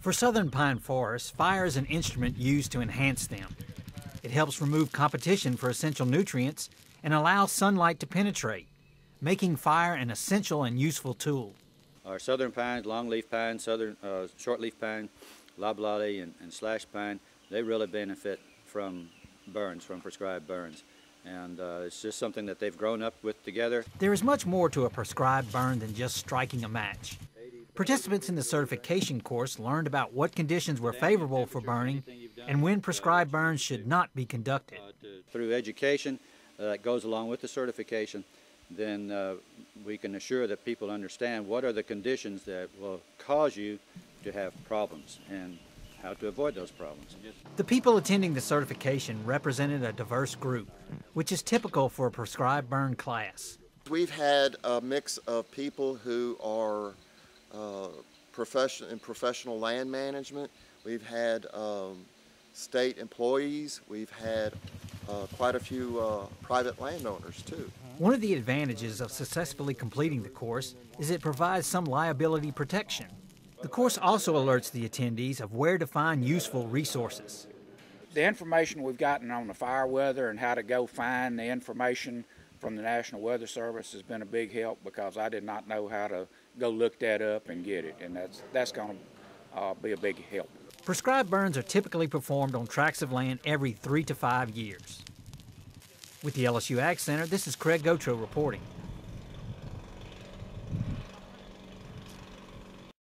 For southern pine forests, fire is an instrument used to enhance them. It helps remove competition for essential nutrients and allows sunlight to penetrate, making fire an essential and useful tool. Our southern pines, longleaf pine, shortleaf pine, loblolly and slash pine, they really benefit from burns, from prescribed burns. And it's just something that they've grown up with together. There is much more to a prescribed burn than just striking a match. Participants in the certification course learned about what conditions were favorable for burning and when prescribed burns should not be conducted. Through education that goes along with the certification, then we can assure that people understand what are the conditions that will cause you to have problems and how to avoid those problems. The people attending the certification represented a diverse group, which is typical for a prescribed burn class. We've had a mix of people who are in professional land management. We've had state employees. We've had quite a few private landowners, too. One of the advantages of successfully completing the course is it provides some liability protection. The course also alerts the attendees of where to find useful resources. The information we've gotten on the fire weather and how to go find the information from the National Weather Service has been a big help, because I did not know how to go look that up and get it, and that's going to be a big help. Prescribed burns are typically performed on tracts of land every 3 to 5 years. With the LSU AgCenter, this is Craig Gautreaux reporting.